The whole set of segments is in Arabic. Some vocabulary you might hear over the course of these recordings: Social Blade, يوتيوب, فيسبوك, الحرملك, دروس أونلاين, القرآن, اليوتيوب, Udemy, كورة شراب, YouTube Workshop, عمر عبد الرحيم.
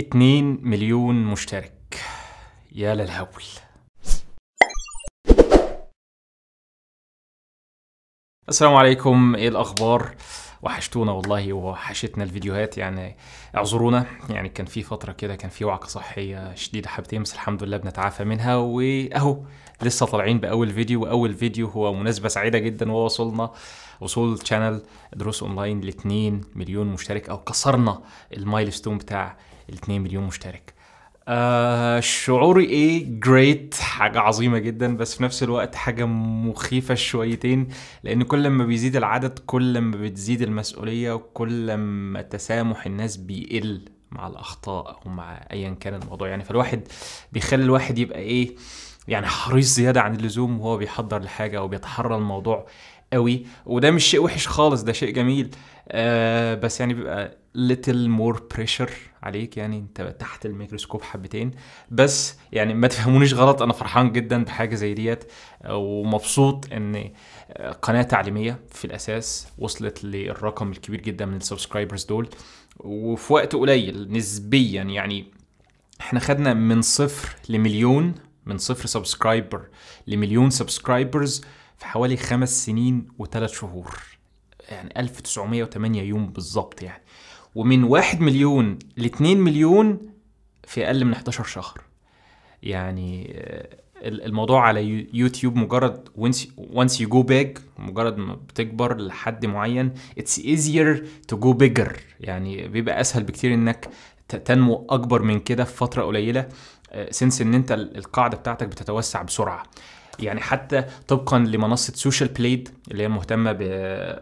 2 مليون مشترك، يا للهول. السلام عليكم، ايه الاخبار؟ وحشتونا والله، وحشتنا الفيديوهات، يعني اعذرونا، يعني كان في فتره كده كان في وعكه صحيه شديده حبتين، بس الحمد لله بنتعافى منها، واهو لسه طالعين باول فيديو، واول فيديو هو مناسبه سعيده جدا، ووصلنا وصول شانل دروس اونلاين ل 2 مليون مشترك، او كسرنا المايلستون بتاع ال 2 مليون مشترك. شعوري ايه؟ جريت، حاجه عظيمه جدا، بس في نفس الوقت حاجه مخيفه شويتين، لان كل ما بيزيد العدد كل ما بتزيد المسؤوليه، وكل ما تسامح الناس بيقل مع الاخطاء او مع ايا كان الموضوع، يعني فالواحد بيخلي الواحد يبقى ايه، يعني حريص زياده عن اللزوم وهو بيحضر لحاجه او بيتحرى الموضوع قوي، وده مش شيء وحش خالص، ده شيء جميل، بس يعني بيبقى little more pressure عليك، يعني انت تحت الميكروسكوب حبتين. بس يعني ما تفهمونيش غلط، انا فرحان جدا بحاجه زي ديت، ومبسوط ان قناه تعليميه في الاساس وصلت للرقم الكبير جدا من السبسكرايبرز دول، وفي وقت قليل نسبيا، يعني احنا خدنا من 0 لمليون، من 0 سبسكرايبر لمليون سبسكرايبرز في حوالي 5 سنين و3 شهور، يعني 1908 يوم بالظبط يعني، ومن 1 مليون ل2 مليون في اقل من 11 شهر. يعني الموضوع على يوتيوب مجرد once you go big، مجرد ما بتكبر لحد معين it's easier to go bigger، يعني بيبقى اسهل بكتير انك تنمو اكبر من كده في فتره قليله، سنس ان انت القاعده بتاعتك بتتوسع بسرعه. يعني حتى طبقا لمنصه سوشيال بليد اللي هي مهتمه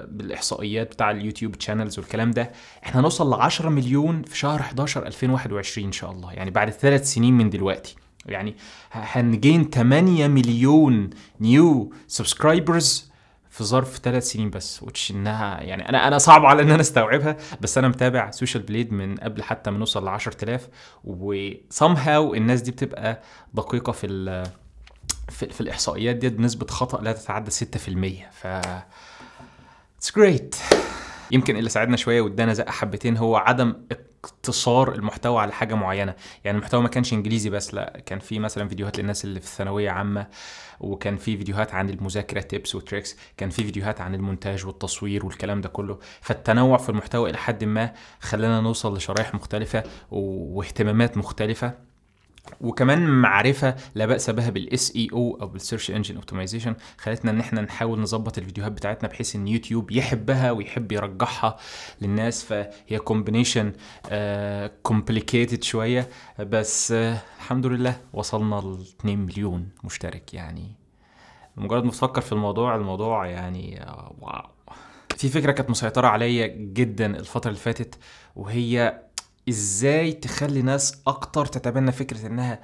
بالاحصائيات بتاع اليوتيوب تشانلز والكلام ده، احنا هنوصل ل 10 مليون في شهر 11 2021 ان شاء الله، يعني بعد 3 سنين من دلوقتي، يعني هنجين 8 مليون نيو سبسكرايبرز في ظرف 3 سنين بس، وتش انها يعني انا صعب على ان انا استوعبها، بس انا متابع سوشيال بليد من قبل حتى ما نوصل ل 10000، وسام هاو الناس دي بتبقى دقيقه في الاحصائيات ديت بنسبه خطا لا تتعدى 6%، ف اتس جريت. يمكن اللي ساعدنا شويه وادانا زقه حبتين هو عدم اقتصار المحتوى على حاجه معينه، يعني المحتوى ما كانش انجليزي بس، لا كان في مثلا فيديوهات للناس اللي في الثانويه عامه، وكان في فيديوهات عن المذاكره تيبس وتريكس، كان في فيديوهات عن المونتاج والتصوير والكلام ده كله، فالتنوع في المحتوى الى حد ما خلانا نوصل لشرايح مختلفه واهتمامات مختلفه، وكمان معرفه لا باس بها بالاس اي او او بالسيرش انجن اوبتمايزيشن، خلتنا ان احنا نحاول نظبط الفيديوهات بتاعتنا بحيث ان يوتيوب يحبها ويحب يرجحها للناس، فهي كومبينيشن كومبليكيتد شويه، بس الحمد لله وصلنا ل 2 مليون مشترك. يعني مجرد ما تفكر في الموضوع يعني واو. في فكره كانت مسيطره عليا جدا الفتره اللي فاتت، وهي ازاي تخلي ناس اكتر تتبنى فكرة انها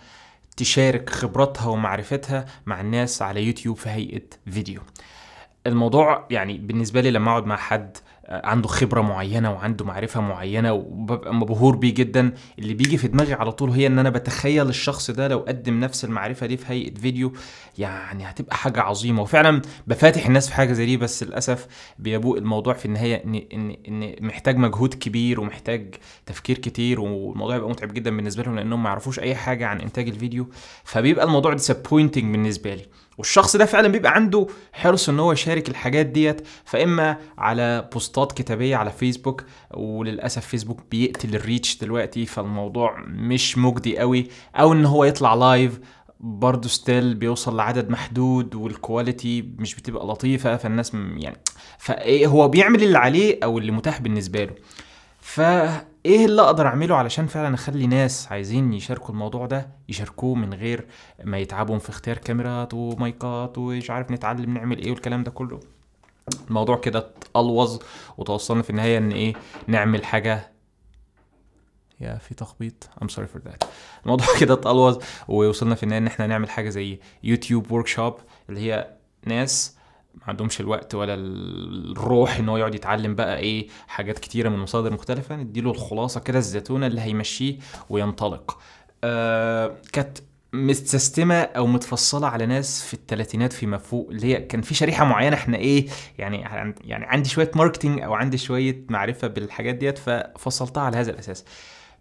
تشارك خبراتها ومعرفتها مع الناس على يوتيوب في هيئة فيديو. الموضوع يعني بالنسبة لي لما اقعد مع حد عنده خبرة معينة وعنده معرفة معينة وببقى مبهور بيه جدا، اللي بيجي في دماغي على طول هي ان انا بتخيل الشخص ده لو قدم نفس المعرفة دي في هيئة فيديو، يعني هتبقى حاجة عظيمة، وفعلا بفاتح الناس في حاجة زي دي، بس للأسف بيبوق الموضوع في النهاية ان محتاج مجهود كبير ومحتاج تفكير كتير، والموضوع بيبقى متعب جدا بالنسبة لهم لانهم ما يعرفوش اي حاجة عن انتاج الفيديو، فبيبقى الموضوع disappointing بالنسبة لي. والشخص ده فعلا بيبقى عنده حرص ان هو يشارك الحاجات ديت، فاما على بوستات كتابيه على فيسبوك، وللاسف فيسبوك بيقتل الريتش دلوقتي، فالموضوع مش مجدي قوي، او ان هو يطلع لايف برضه ستيل بيوصل لعدد محدود، والكواليتي مش بتبقى لطيفه، فالناس يعني فايه هو بيعمل اللي عليه او اللي متاح بالنسبه له. فايه اللي اقدر اعمله علشان فعلا اخلي ناس عايزين يشاركوا الموضوع ده يشاركوه من غير ما يتعبهم في اختيار كاميرات ومايكات ومش عارف نتعلم نعمل ايه والكلام ده كله؟ الموضوع كده اتقلوظ، وتوصلنا في النهايه ان ايه، نعمل حاجه، يا في تخبيط، I'm sorry for that. الموضوع كده اتقلوظ، ووصلنا في النهايه ان احنا نعمل حاجه زي يوتيوب ورك شوب، اللي هي ناس ما عندهمش الوقت ولا الروح ان هو يقعد يتعلم بقى ايه حاجات كتيره من مصادر مختلفه، نديله الخلاصه كده الزيتونه اللي هيمشيه وينطلق. كانت متسيستمه او متفصله على ناس في الثلاثينات فيما فوق، اللي هي كان في شريحه معينه احنا ايه، يعني عندي شويه ماركتنج او عندي شويه معرفه بالحاجات ديت، ففصلتها على هذا الاساس.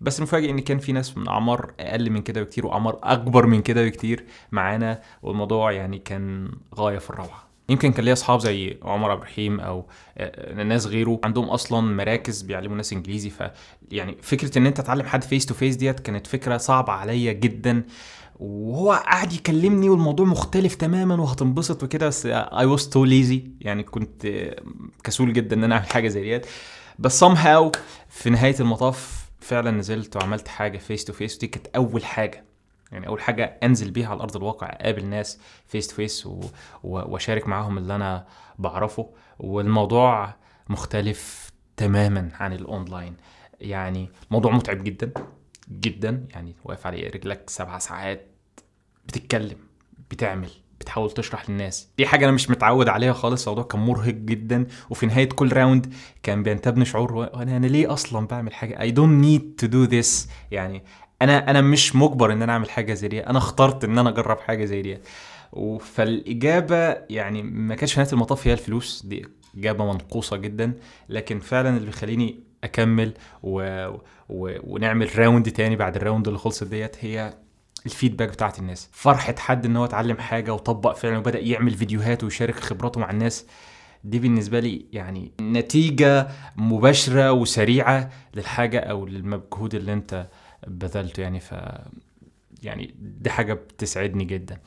بس المفاجئ ان كان في ناس من اعمار اقل من كده بكتير واعمار اكبر من كده بكتير معانا، والموضوع يعني كان غايه في الروعه. يمكن كان ليا اصحاب زي عمر عبد الرحيم او ناس غيره عندهم اصلا مراكز بيعلموا ناس انجليزي، ف يعني فكره ان انت تعلم حد فيس تو فيس ديت كانت فكره صعبه عليا جدا، وهو قاعد يكلمني والموضوع مختلف تماما وهتنبسط وكده، بس I was too lazy، يعني كنت كسول جدا ان انا اعمل حاجه زي ديت. بس somehow في نهايه المطاف فعلا نزلت وعملت حاجه فيس تو فيس، ودي كانت اول حاجه، يعني اول حاجه انزل بيها على ارض الواقع، اقابل ناس فيس تو فيس واشارك معاهم اللي انا بعرفه. والموضوع مختلف تماما عن الاونلاين، يعني موضوع متعب جدا جدا، يعني واقف على رجلك 7 ساعات بتتكلم بتعمل بتحاول تشرح للناس، دي حاجه انا مش متعود عليها خالص. الموضوع كان مرهق جدا، وفي نهايه كل راوند كان بينتابني شعور انا ليه اصلا بعمل حاجه I don't need to do this، يعني انا مش مجبر ان انا اعمل حاجه زي دي، انا اخترت ان انا اجرب حاجه زي دي. فالاجابه يعني ما كانتش نهايه المطاف هي الفلوس، دي اجابه منقوصه جدا، لكن فعلا اللي بيخليني اكمل ونعمل راوند تاني بعد الراوند اللي خلصت ديت هي الفيدباك بتاعت الناس، فرحه حد ان هو اتعلم حاجه وطبق فعلا وبدا يعمل فيديوهات ويشارك خبراته مع الناس. دي بالنسبه لي يعني نتيجه مباشره وسريعه للحاجه او للمجهود اللي انت بذلته، يعني يعني دي حاجه بتسعدني جدا.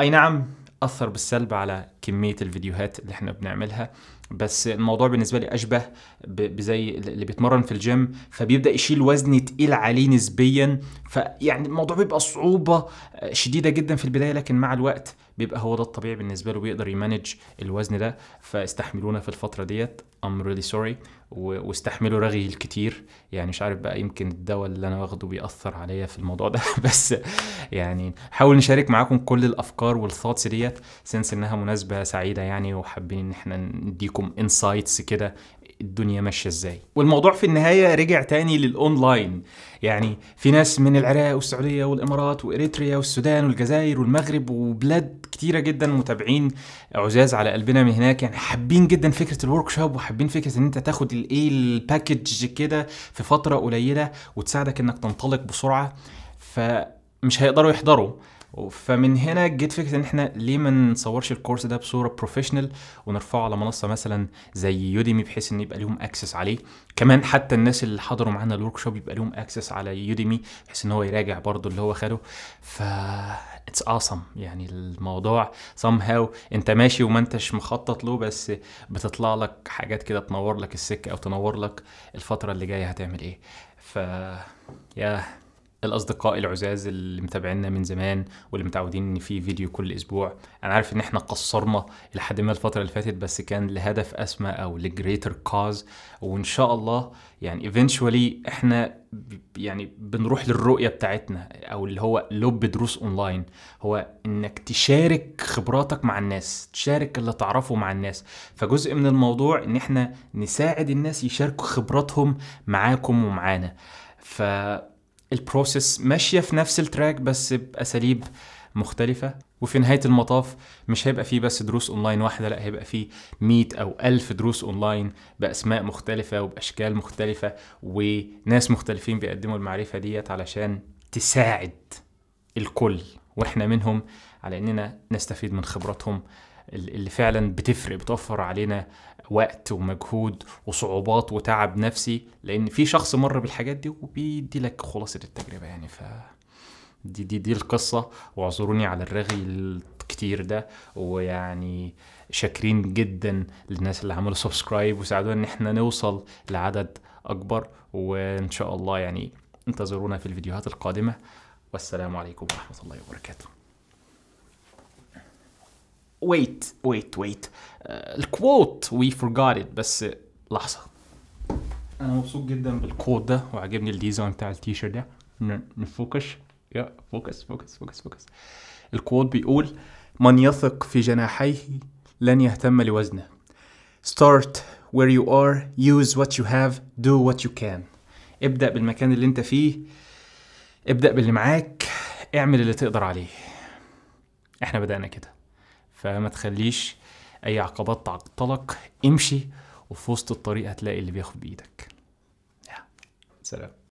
اي نعم اثر بالسلب على كميه الفيديوهات اللي احنا بنعملها، بس الموضوع بالنسبه لي اشبه بزي اللي بيتمرن في الجيم فبيبدا يشيل وزن تقيل عليه نسبيا، فيعني الموضوع بيبقى صعوبه شديده جدا في البدايه، لكن مع الوقت بيبقى هو ده الطبيعي بالنسبه له، بيقدر يمانج الوزن ده. فاستحملونا في الفتره ديت I'm really sorry، واستحملوا رغي الكتير، يعني مش عارف بقى يمكن الدواء اللي انا واخده بيأثر عليا في الموضوع ده بس يعني حاول نشارك معاكم كل الافكار والثوتس ديت سنس انها مناسبه سعيده يعني، وحابين ان احنا نديكم انسايتس كده الدنيا ماشيه ازاي. والموضوع في النهايه رجع تاني للاونلاين، يعني في ناس من العراق والسعوديه والامارات واريتريا والسودان والجزائر والمغرب وبلاد كتيره جدا متابعين عزاز على قلبنا من هناك، يعني حابين جدا فكره الورك شوب وحابين فكره ان انت تاخد الايه الباكج كده في فتره قليله وتساعدك انك تنطلق بسرعه، فمش هيقدروا يحضروا. فمن هنا جت فكره ان احنا ليه ما نصورش الكورس ده بصوره بروفيشنال ونرفعه على منصه مثلا زي يوديمي، بحيث ان يبقى لهم اكسس عليه، كمان حتى الناس اللي حضروا معانا الورك شوب يبقى لهم اكسس على يوديمي بحيث ان هو يراجع برضه اللي هو خده. ف اتس اوسم، يعني الموضوع somehow انت ماشي وما انتش مخطط له، بس بتطلع لك حاجات كده تنور لك السكه او تنور لك الفتره اللي جايه هتعمل ايه. ف يا الاصدقاء العزاز اللي متابعينا من زمان واللي متعودين ان في فيديو كل اسبوع، انا عارف ان احنا قصرنا لحد ما الفتره اللي فاتت، بس كان لهدف اسمى او لجريتر كاوز، وان شاء الله يعني eventually احنا يعني بنروح للرؤيه بتاعتنا او اللي هو لب دروس اونلاين، هو انك تشارك خبراتك مع الناس، تشارك اللي تعرفه مع الناس. فجزء من الموضوع ان احنا نساعد الناس يشاركوا خبراتهم معاكم ومعانا، ف البروسيس ماشيه في نفس التراك بس باساليب مختلفه. وفي نهايه المطاف مش هيبقى فيه بس دروس اونلاين واحده، لا هيبقى فيه 100 او 1000 دروس اونلاين باسماء مختلفه وباشكال مختلفه وناس مختلفين بيقدموا المعرفه ديت علشان تساعد الكل، واحنا منهم على اننا نستفيد من خبراتهم اللي فعلا بتفرق، بتوفر علينا وقت ومجهود وصعوبات وتعب نفسي، لان في شخص مر بالحاجات دي وبيدي لك خلاصه التجربه يعني. ف دي القصه، واعذروني على الرغي الكتير ده، ويعني شاكرين جدا للناس اللي عملوا سبسكرايب وساعدونا ان احنا نوصل لعدد اكبر، وان شاء الله يعني انتظرونا في الفيديوهات القادمه، والسلام عليكم ورحمه الله وبركاته. wait الكوت we forgot it، بس لحظة أنا مبسوط جدا بالكوت ده وعجبني الديزاين بتاع التيشيرت ده. نفوكس يا فوكس. الكوت بيقول: من يثق في جناحيه لن يهتم لوزنه. start where you are, use what you have, do what you can. ابدأ بالمكان اللي أنت فيه، ابدأ باللي معاك، اعمل اللي تقدر عليه. احنا بدأنا كده، فما تخليش اي عقبات تعطلك، امشي وفي وسط الطريق هتلاقي اللي بياخد بايدك. سلام.